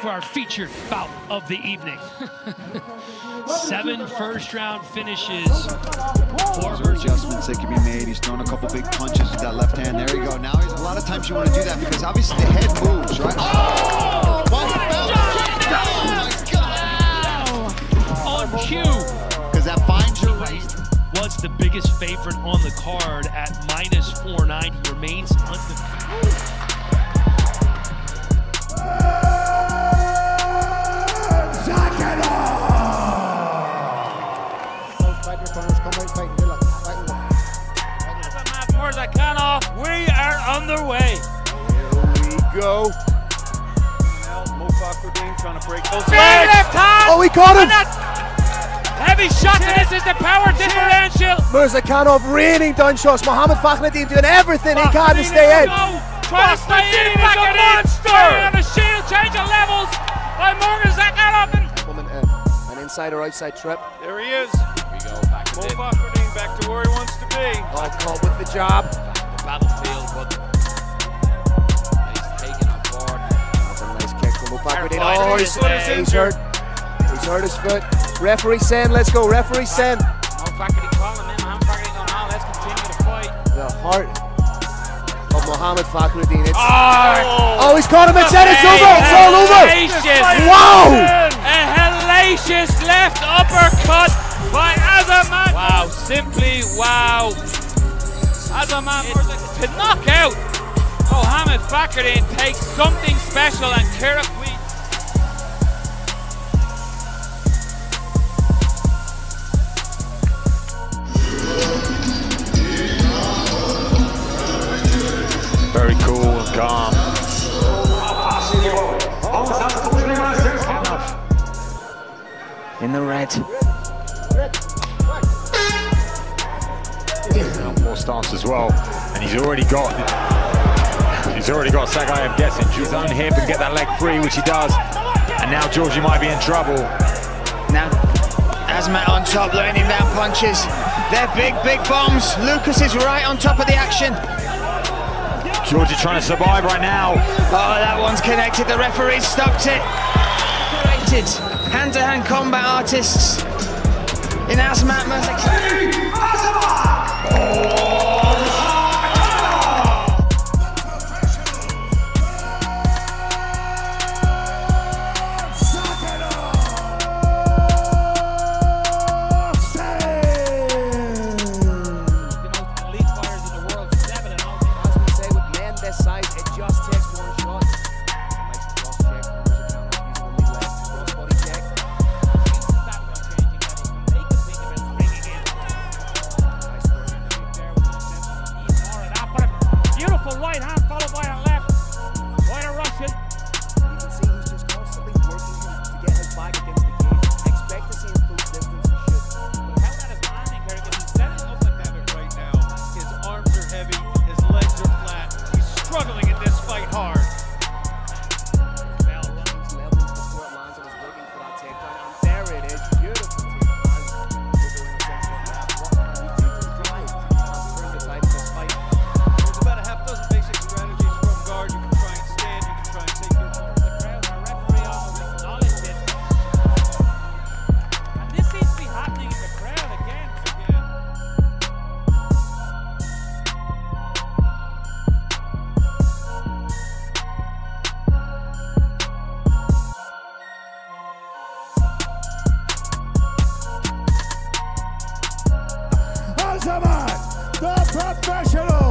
For our featured bout of the evening. 7 first-round finishes. There are adjustments that can be made. He's thrown a couple big punches with that left hand. There you go. Now, a lot of times you want to do that because obviously the head moves, right? Oh! Oh my God! On cue. Because that finds your waist. Was the biggest favorite on the card at -4.9. He remains undefeated. Azamat Murzakanov, we are underway. Here we go. Now, Mohammed Fakhreddine trying to break those legs. Oh, he caught him. Heavy shot, and this is the power differential. Murzakanov really done shots. Mohammed Fakhreddine doing everything he can to stay in. Trying to stay in, he's a monster. And a shield change of levels by Murzakanov. An inside or outside trip. There he is. Here we go, back to Fakhreddine, back to where he wants to be. Oh, caught with the job. The battlefield, but he's taken on board. That's a nice kick from Fakhreddine. Oh, he's hurt. He's hurt his foot. Referee send, let's go. Referee send. Fakhreddine calling him. Mohammed Fakhreddine going on. Let's continue to fight. The heart of Mohammed Fakhreddine. Oh, he's caught him and said it's over. It's all over. Wow. Left uppercut by Azamat. Wow, simply wow. Azamat to knock out Mohammed Fakhreddine takes something special and careful. Very cool and calm. In the red. Poor stance as well, and he's already got Sagai, I'm guessing, to his own hip and get that leg free, which he does. And now Georgie might be in trouble. Now, Azamat on top, loading down punches. They're big, big bombs. Lucas is right on top of the action. Georgie trying to survive right now. Oh, that one's connected. The referee stopped it. Hand-to-hand combat artists in Azamat Murzakanov. The elite fighters in the world, 7 and all. As we say, with men this size, it just takes one shot. Right hand followed by a left by a Russian. You can see he's just constantly working to get his back against the cage. Expect to see him close distance and shoot. But how that is landing here, because he's setting up like that right now. His arms are heavy, his legs are flat. He's struggling in this fight hard. Bell runs level before it lands and is looking for that takedown. And there it is, beautiful takedown. He's doing a sense of that. What can we do to drive? That's turned the tide of this fight. There's about a half dozen. Azamat, the professional.